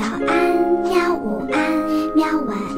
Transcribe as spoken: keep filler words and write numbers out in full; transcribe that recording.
早安喵，午安喵，晚安。